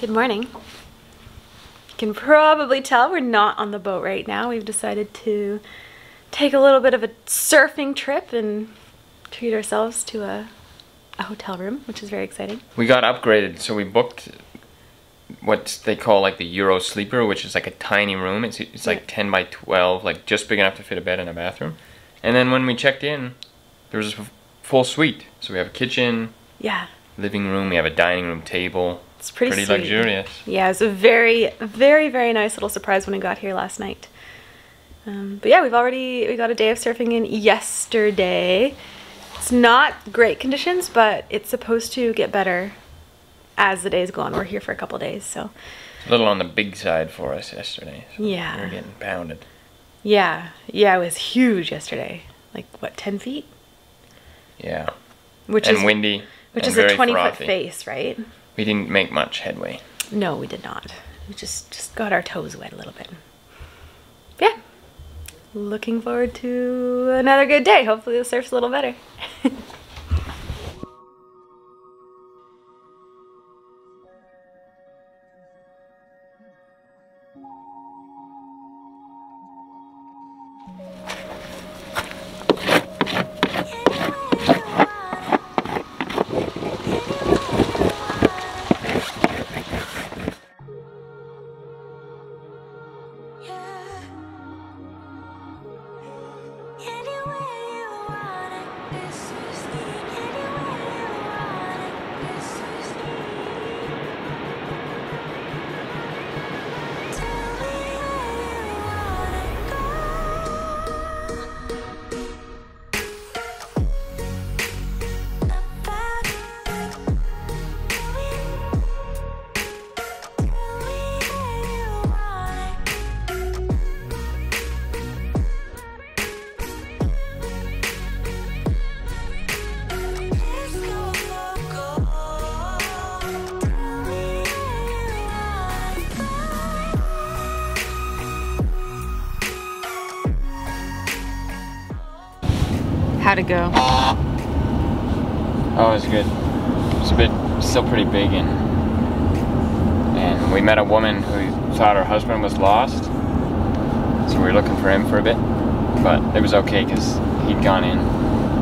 Good morning. You can probably tell we're not on the boat right now. We've decided to take a little bit of a surfing trip and treat ourselves to a hotel room, which is very exciting. We got upgraded, so we booked what they call like the Euro sleeper, which is like a tiny room. It's like 10 by 12, like just big enough to fit a bed and a bathroom. And then when we checked in, there was a full suite. So we have a kitchen, living room, we have a dining room table. It's pretty sweet. Luxurious. Yeah, it was a very, very, very nice little surprise when we got here last night. But yeah, we got a day of surfing in yesterday. It's not great conditions, but it's supposed to get better as the days go on. We're here for a couple days, so. A little on the big side for us yesterday. So yeah. We were getting pounded. Yeah, it was huge yesterday. Like, what, 10 feet? Yeah. Windy. Which is a 20-foot face, right? We didn't make much headway. No, we did not. We just got our toes wet a little bit. Yeah. Looking forward to another good day. Hopefully the surf's a little better. How'd it go? Oh, it was good. It was still pretty big in. And we met a woman who thought her husband was lost. So we were looking for him for a bit. But it was okay because he'd gone in.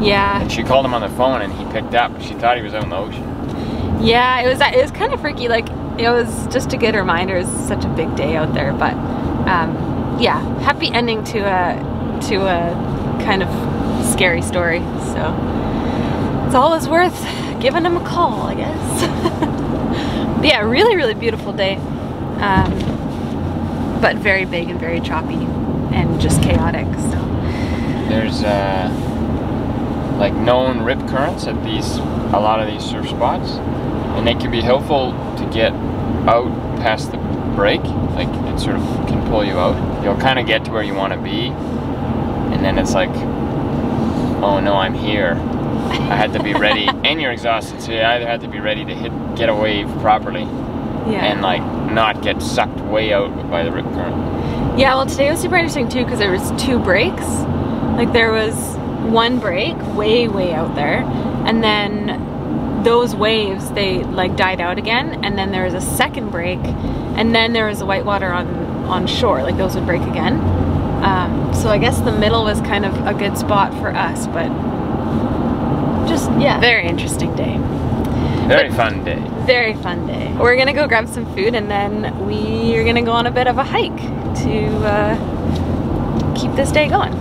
Yeah. And she called him on the phone and he picked up. She thought he was out in the ocean. Yeah, it was kind of freaky. Like, it was just a good reminder. It was such a big day out there. But yeah, happy ending to a kind of scary story, so it's always worth giving him a call, I guess. Yeah, really, really beautiful day, but very big and very choppy and just chaotic. So there's like known rip currents at a lot of these surf spots, and they can be helpful to get out past the break. Like it sort of can pull you out. You'll kind of get to where you want to be, and then it's like, oh no, I'm here. I had to be ready, and you're exhausted, so you either had to be ready to get a wave properly, and like not get sucked way out by the rip current. Yeah, well today was super interesting too because there was two breaks. Like there was one break way out there, and then those waves they like died out again, and then there was a second break, and then there was the whitewater on shore. Like those would break again. So I guess the middle was kind of a good spot for us, but just, yeah, very interesting day. Very fun day. We're gonna go grab some food and then we're gonna go on a bit of a hike to keep this day going.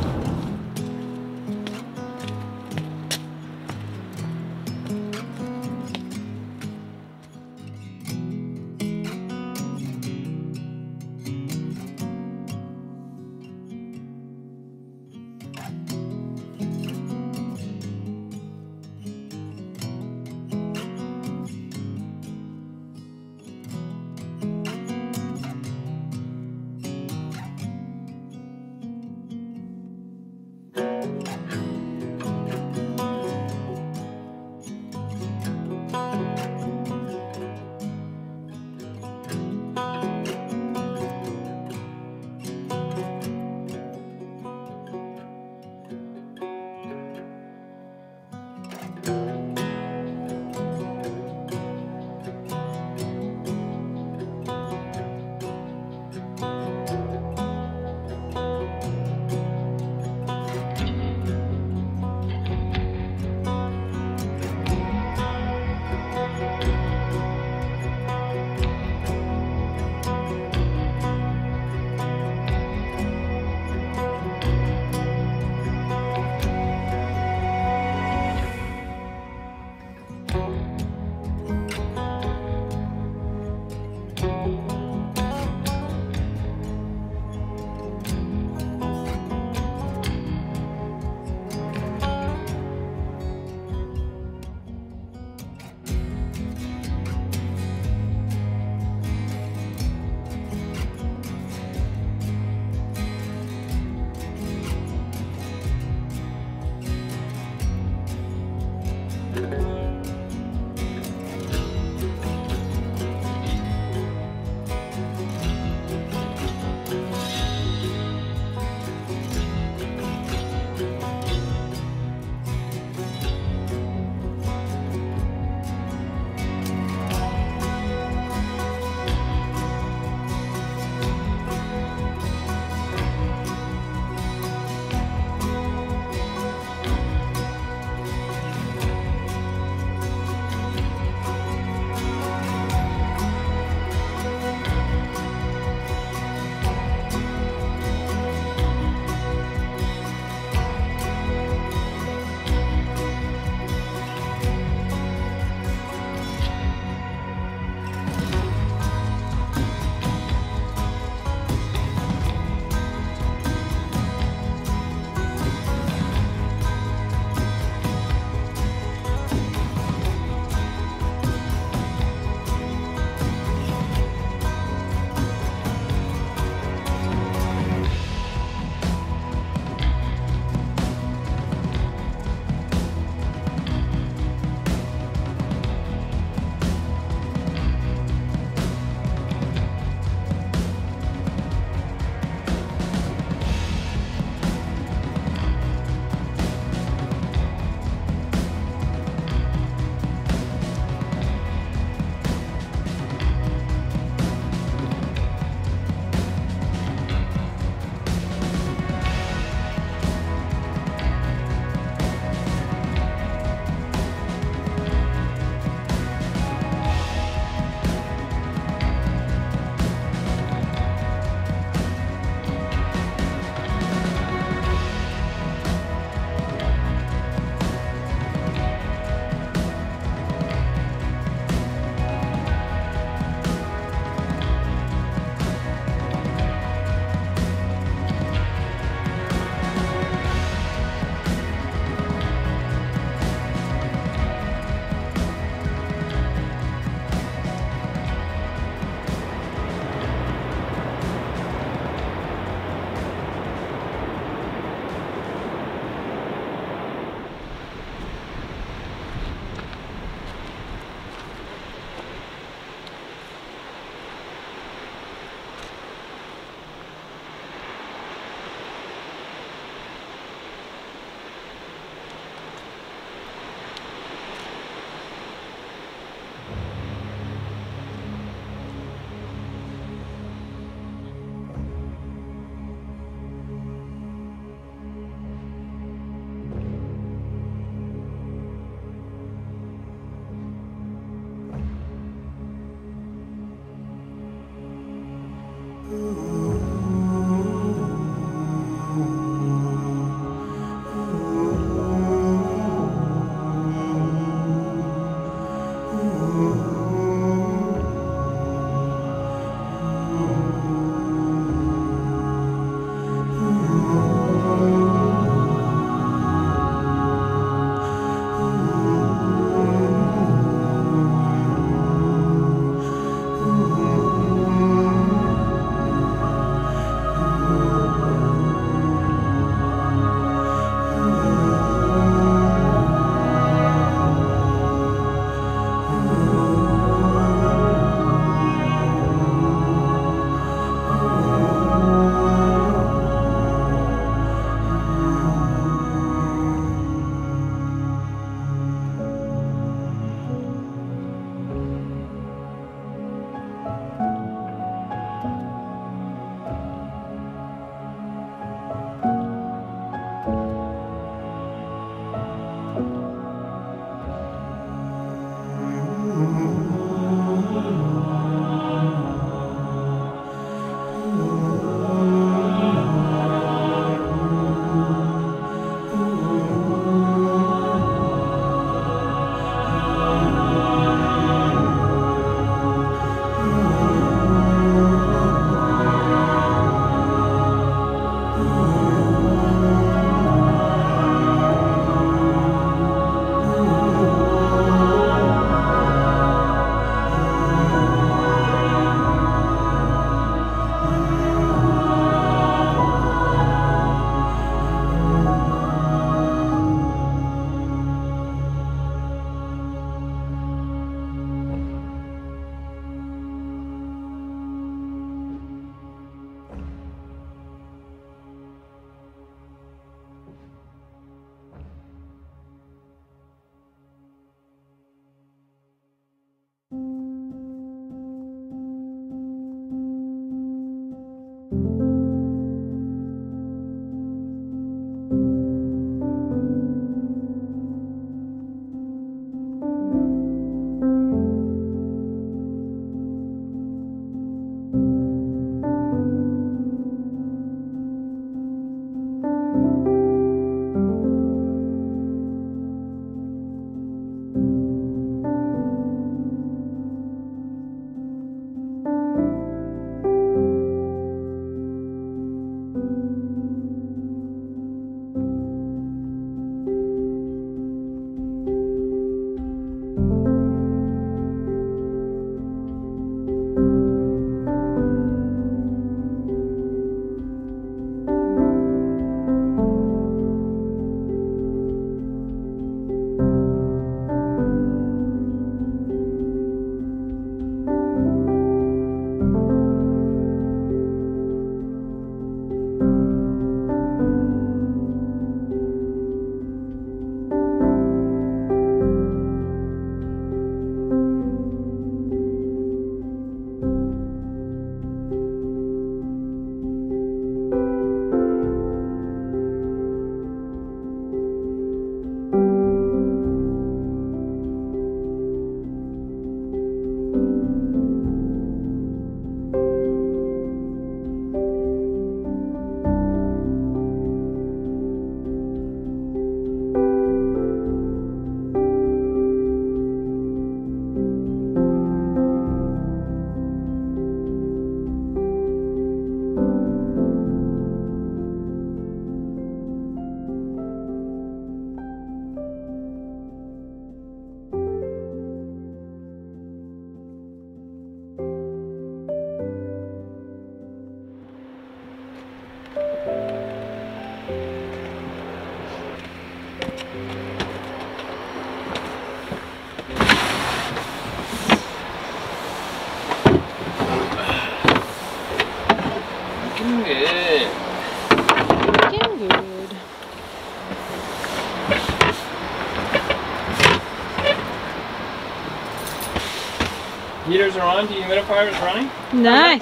Heaters are on, dehumidifier is running. Nice.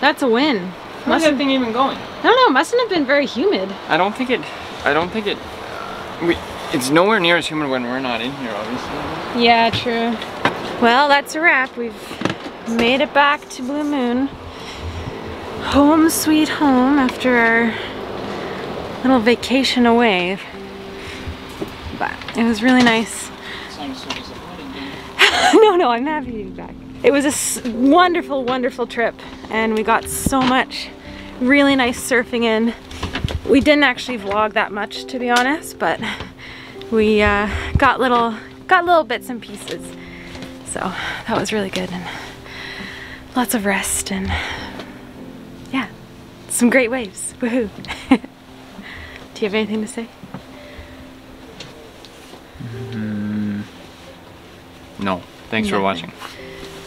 That's a win. How is that thing even going? I don't know, mustn't have been very humid. I don't think it it's nowhere near as humid when we're not in here, obviously. Yeah, true. Well, that's a wrap. We've made it back to Blue Moon. Home sweet home after our little vacation away. But it was really nice. No, I'm happy to be back. It was a wonderful, wonderful trip, and we got so much really nice surfing in. We didn't actually vlog that much, to be honest, but we got little bits and pieces. So that was really good, and lots of rest, and yeah, some great waves. Woohoo! Do you have anything to say? No. Thanks for watching.